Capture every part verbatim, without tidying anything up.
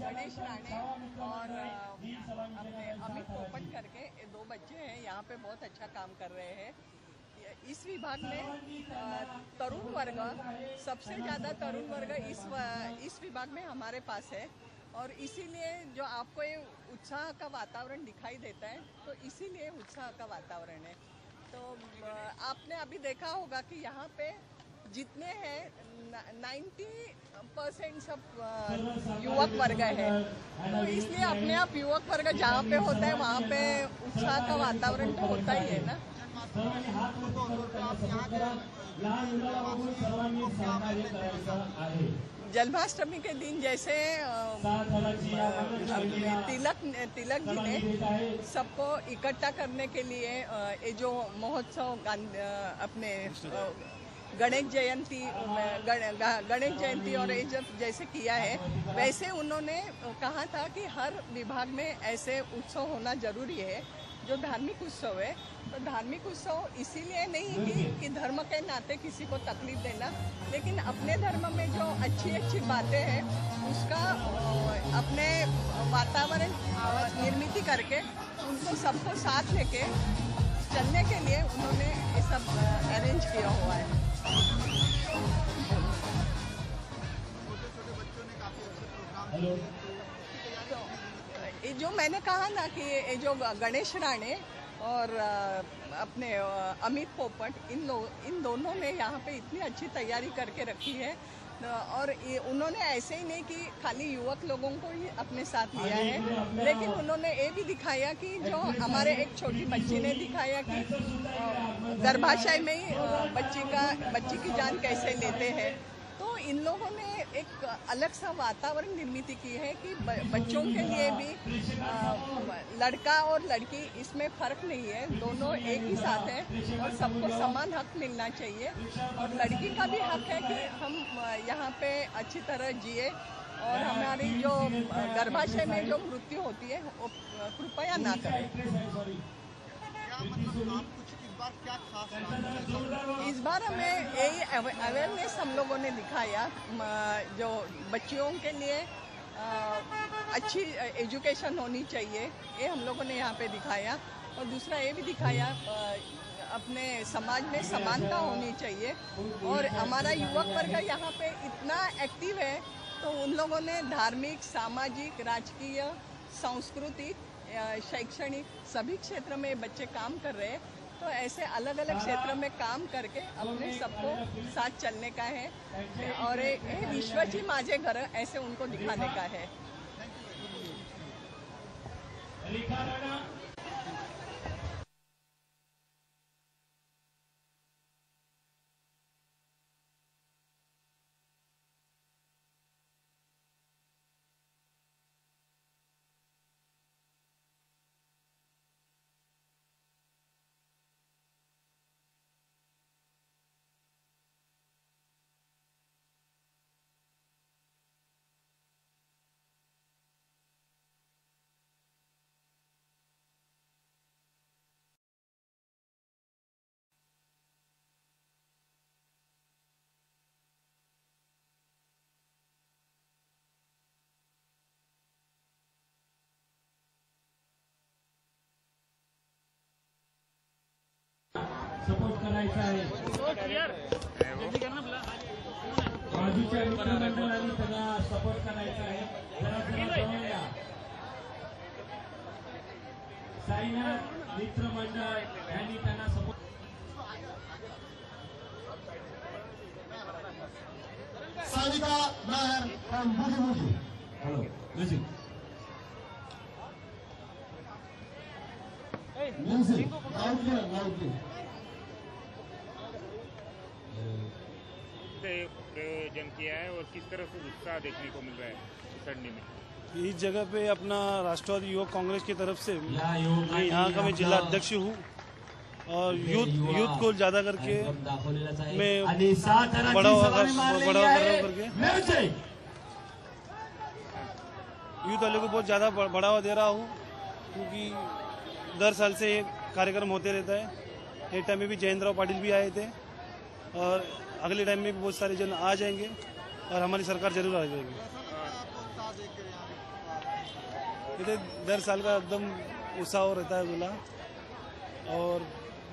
गणेश राणे और अमित पोपट करके दो बच्चे हैं, यहाँ पे बहुत अच्छा काम कर रहे हैं। इस विभाग में तरुण वर्ग, सबसे ज़्यादा तरुण वर्ग इस इस विभाग में हमारे पास है, और इसीलिए जो आपको ये उत्साह का वातावरण दिखाई देता है, तो इसीलिए उत्साह का वातावरण है। तो आपने अभी देखा होगा कि यहाँ पे जितने हैं नब्बे परसेंट सब युवक वर्ग है, तो इसलिए अपने आप युवक वर्ग जहाँ पे होता है वहाँ पे उत्साह का वातावरण तो होता ही है ना। जन्माष्टमी के दिन जैसे तिलक तिलक जी ने सबको इकट्ठा करने के लिए ये जो महोत्सव अपने गणेश जयंती गणेश जयंती और ये जब जैसे किया है, वैसे उन्होंने कहा था कि हर विभाग में ऐसे उत्सव होना जरूरी है जो धार्मिक उत्सव है। तो धार्मिक उत्सव इसीलिए नहीं कि, कि धर्म के नाते किसी को तकलीफ देना, लेकिन अपने धर्म में जो अच्छी अच्छी बातें हैं उसका अपने वातावरण निर्मित करके उनको सबको साथ लेके चलने के लिए उन्होंने ये सब अरेंज किया हुआ है। छोटे छोटे बच्चों ने काफी अच्छे प्रोग्राम, ये जो मैंने कहा ना कि ये जो गणेश राणे और अपने अमित पोपट, इन लोग इन दोनों ने यहाँ पे इतनी अच्छी तैयारी करके रखी है, और ये उन्होंने ऐसे ही नहीं कि खाली युवक लोगों को ही अपने साथ लिया है, लेकिन उन्होंने ये भी दिखाया कि जो हमारे एक छोटी बच्ची ने दिखाया कि गर्भाशय में ही बच्ची का बच्ची की जान कैसे लेते हैं। तो इन लोगों ने एक अलग सा वातावरण निर्मित की है कि बच्चों के लिए भी लड़का और लड़की इसमें फर्क नहीं है, दोनों एक ही साथ हैं और सबको समान हक मिलना चाहिए। और लड़की का भी हक है कि हम यहाँ पे अच्छी तरह जिए, और हमारी जो गर्भाशय में जो मृत्यु होती है वो कृपया ना करें। क्या खास इस बार हमें यही अवेयरनेस हम लोगों ने दिखाया, जो बच्चियों के लिए अच्छी एजुकेशन होनी चाहिए ये हम लोगों ने यहाँ पे दिखाया, और दूसरा ये भी दिखाया अपने समाज में समानता होनी चाहिए। और हमारा युवक वर्ग यहाँ पे इतना एक्टिव है, तो उन लोगों ने धार्मिक, सामाजिक, राजकीय, सांस्कृतिक, शैक्षणिक सभी क्षेत्र में बच्चे काम कर रहे हैं। तो ऐसे अलग अलग क्षेत्र में काम करके अपने सबको साथ चलने का है, और विश्वाची माझे घर ऐसे उनको दिखाने का है। सपोर्ट करायचा आहे बाजूच्या मित्रमंडळांनी त्यांना सपोर्ट करायचा आहे। साईनाथ मित्रमंडळ यांनी त्यांना सपोर्ट साविका नायर फ्रॉम बुडीबुडी हॅलो म्युझिक म्युझिक लावलं लावलं प्रयोजन किया है, और किस तरह से उत्साह देखने को मिल रहा है सड़ने में इस जगह पे। अपना राष्ट्रवादी युवक कांग्रेस की तरफ से यहाँ का मैं जिला अध्यक्ष हूँ, और यूथ यूथ को ज्यादा करके मैं बढ़ावा करके यूथ वाले को बहुत ज्यादा बढ़ावा दे रहा हूँ, क्योंकि दर साल से एक कार्यक्रम होते रहता है। एक टाइम में भी जयेंद्राव पाटिल भी आए थे, और अगले टाइम में भी बहुत सारे जन आ जाएंगे, और हमारी सरकार जरूर आ जाएगी। इधर दर साल का एकदम उत्साह रहता है मेला और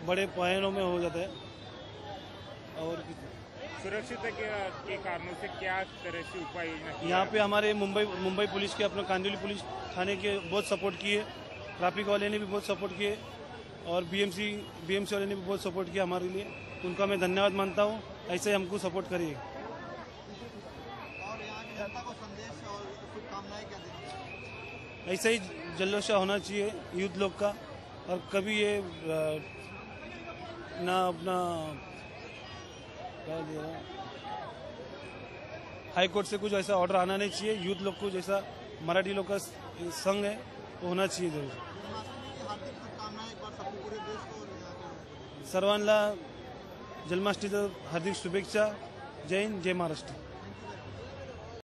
बड़े पैमाने में हो जाता है। और सुरक्षित के कारणों से क्या तरह से उपाय योजना यहाँ पे हमारे मुंबई मुंबई पुलिस के अपना कांदिवली पुलिस थाने के बहुत सपोर्ट किए, ट्रैफिक वाले ने भी बहुत सपोर्ट किए और बीएमसी बीएमसी वाले ने भी बहुत सपोर्ट किया हमारे लिए, उनका मैं धन्यवाद मानता हूँ। ऐसे ही हमको सपोर्ट करिए। ऐसे ही जल्लोषा होना चाहिए यूथ लोग का और कभी ये ना अपना हाई कोर्ट से कुछ ऐसा ऑर्डर आना नहीं चाहिए। यूथ लोग को जैसा मराठी लोग का संघ है वो होना चाहिए जरूर। सर्वांना जन्माष्टमीचं हार्दिक शुभेच्छा। जय हिंद, जय महाराष्ट्र।